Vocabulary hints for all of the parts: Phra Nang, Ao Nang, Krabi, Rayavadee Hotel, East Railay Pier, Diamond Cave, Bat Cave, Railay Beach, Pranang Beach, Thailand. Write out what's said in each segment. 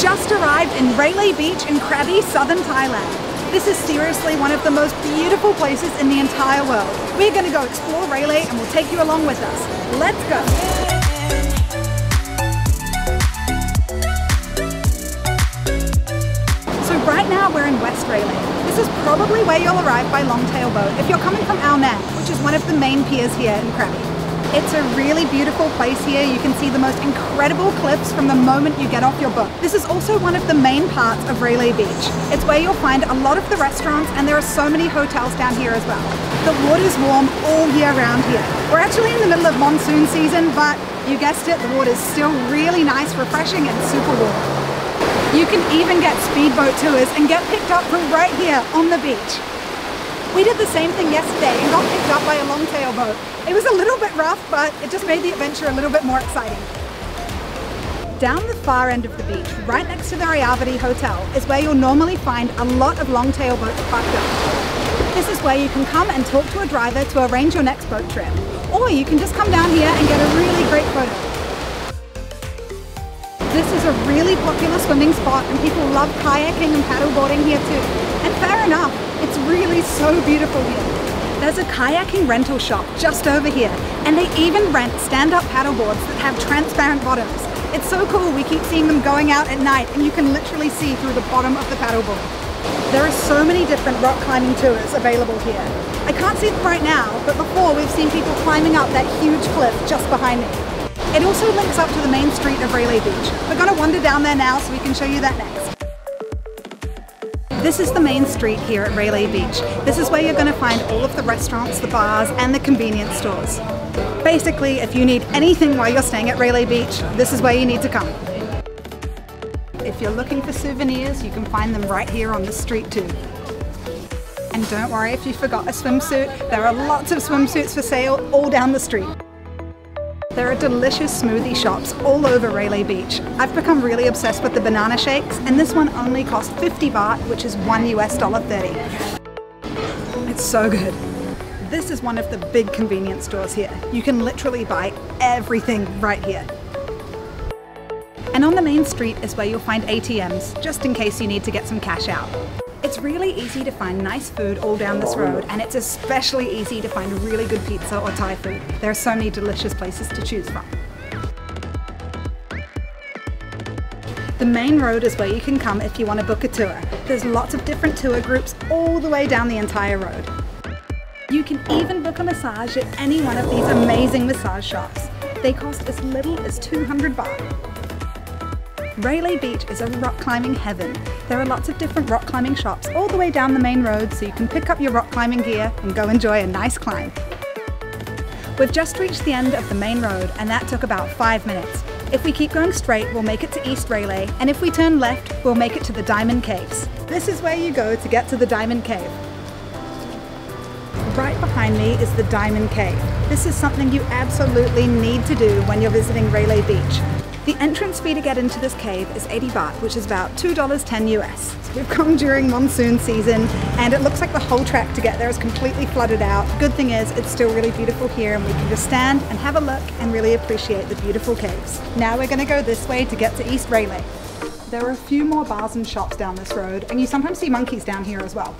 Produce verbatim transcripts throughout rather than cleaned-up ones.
just arrived in Railay Beach in Krabi, southern Thailand. This is seriously one of the most beautiful places in the entire world. We're going to go explore Railay and we'll take you along with us. Let's go! Right now we're in West Railay. This is probably where you'll arrive by Longtail Boat if you're coming from Ao Nang, which is one of the main piers here in Krabi. It's a really beautiful place here. You can see the most incredible cliffs from the moment you get off your boat. This is also one of the main parts of Railay Beach. It's where you'll find a lot of the restaurants and there are so many hotels down here as well. The water's warm all year round here. We're actually in the middle of monsoon season, but you guessed it, the water's still really nice, refreshing and super warm. You can even get speedboat tours and get picked up from right here on the beach. We did the same thing yesterday and got picked up by a longtail boat. It was a little bit rough, but it just made the adventure a little bit more exciting. Down the far end of the beach, right next to the Rayavadee Hotel, is where you'll normally find a lot of longtail boats parked up. This is where you can come and talk to a driver to arrange your next boat trip. Or you can just come down here and get a really great photo. This is a really popular swimming spot and people love kayaking and paddleboarding here too. And fair enough, it's really so beautiful here. There's a kayaking rental shop just over here and they even rent stand-up paddleboards that have transparent bottoms. It's so cool, we keep seeing them going out at night and you can literally see through the bottom of the paddleboard. There are so many different rock climbing tours available here. I can't see them right now, but before we've seen people climbing up that huge cliff just behind me. It also links up to the main street of Railay Beach. We're going to wander down there now so we can show you that next. This is the main street here at Railay Beach. This is where you're going to find all of the restaurants, the bars and the convenience stores. Basically, if you need anything while you're staying at Railay Beach, this is where you need to come. If you're looking for souvenirs, you can find them right here on the street too. And don't worry if you forgot a swimsuit, there are lots of swimsuits for sale all down the street. There are delicious smoothie shops all over Railay Beach. I've become really obsessed with the banana shakes and this one only costs fifty baht, which is one US dollar thirty. It's so good. This is one of the big convenience stores here. You can literally buy everything right here. And on the main street is where you'll find A T Ms, just in case you need to get some cash out. It's really easy to find nice food all down this road and it's especially easy to find really good pizza or Thai food. There are so many delicious places to choose from. The main road is where you can come if you want to book a tour. There's lots of different tour groups all the way down the entire road. You can even book a massage at any one of these amazing massage shops. They cost as little as two hundred baht. Railay Beach is a rock climbing heaven. There are lots of different rock climbing shops all the way down the main road so you can pick up your rock climbing gear and go enjoy a nice climb. We've just reached the end of the main road and that took about five minutes. If we keep going straight, we'll make it to East Railay and if we turn left, we'll make it to the Diamond Caves. This is where you go to get to the Diamond Cave. Right behind me is the Diamond Cave. This is something you absolutely need to do when you're visiting Railay Beach. The entrance fee to get into this cave is eighty baht, which is about two dollars ten US. So we've come during monsoon season and it looks like the whole track to get there is completely flooded out. Good thing is it's still really beautiful here and we can just stand and have a look and really appreciate the beautiful caves. Now we're going to go this way to get to East Railay. There are a few more bars and shops down this road and you sometimes see monkeys down here as well.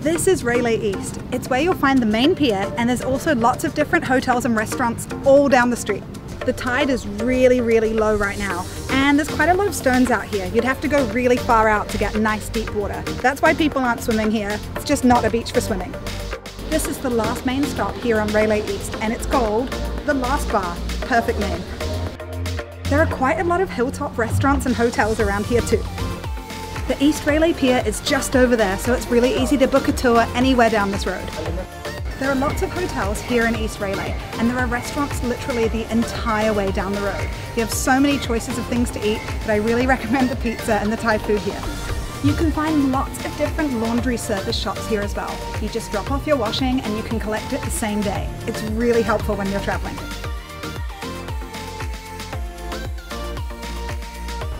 This is Railay East. It's where you'll find the main pier and there's also lots of different hotels and restaurants all down the street. The tide is really, really low right now and there's quite a lot of stones out here. You'd have to go really far out to get nice deep water. That's why people aren't swimming here. It's just not a beach for swimming. This is the last main stop here on Railay East and it's called The Last Bar. Perfect name. There are quite a lot of hilltop restaurants and hotels around here too. The East Railay Pier is just over there, so it's really easy to book a tour anywhere down this road. There are lots of hotels here in East Railay, and there are restaurants literally the entire way down the road. You have so many choices of things to eat, but I really recommend the pizza and the Thai food here. You can find lots of different laundry service shops here as well. You just drop off your washing and you can collect it the same day. It's really helpful when you're traveling.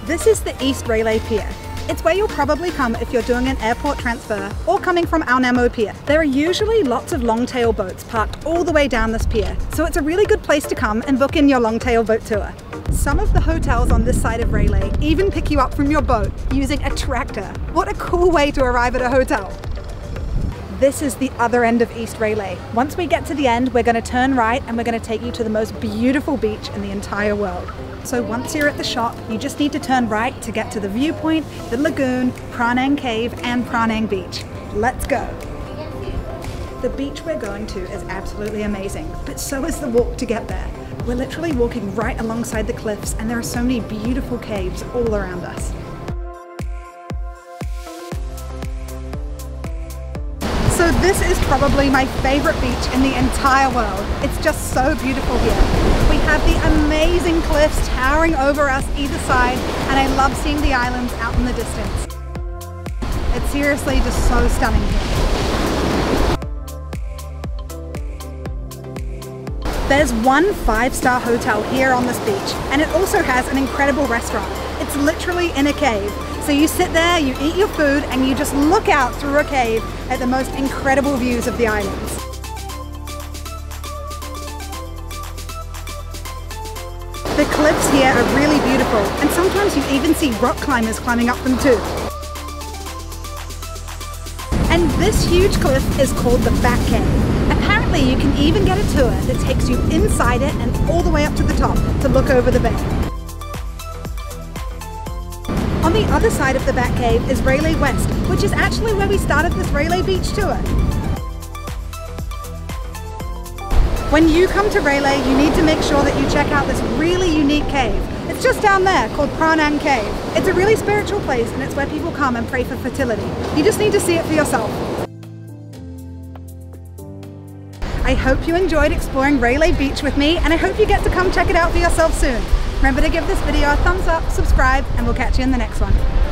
This is the East Railay Pier. It's where you'll probably come if you're doing an airport transfer or coming from Ao Nang Pier. There are usually lots of longtail boats parked all the way down this pier, so it's a really good place to come and book in your longtail boat tour. Some of the hotels on this side of Railay even pick you up from your boat using a tractor. What a cool way to arrive at a hotel. This is the other end of East Railay. Once we get to the end, we're going to turn right and we're going to take you to the most beautiful beach in the entire world. So once you're at the shop, you just need to turn right to get to the viewpoint, the lagoon, Pranang Cave and Pranang Beach. Let's go. The beach we're going to is absolutely amazing, but so is the walk to get there. We're literally walking right alongside the cliffs and there are so many beautiful caves all around us. So this is probably my favorite beach in the entire world. It's just so beautiful here. We have the amazing cliffs towering over us either side and I love seeing the islands out in the distance. It's seriously just so stunning here. There's one five-star hotel here on this beach and it also has an incredible restaurant. It's literally in a cave. So you sit there, you eat your food, and you just look out through a cave at the most incredible views of the islands. The cliffs here are really beautiful, and sometimes you even see rock climbers climbing up them too. And this huge cliff is called the Bat Cave. Apparently you can even get a tour that takes you inside it and all the way up to the top to look over the bay. On the other side of the Bat Cave is Railay West, which is actually where we started this Railay Beach tour. When you come to Railay, you need to make sure that you check out this really unique cave. It's just down there called Pranang Cave. It's a really spiritual place and it's where people come and pray for fertility. You just need to see it for yourself. I hope you enjoyed exploring Railay Beach with me and I hope you get to come check it out for yourself soon. Remember to give this video a thumbs up, subscribe, and we'll catch you in the next one.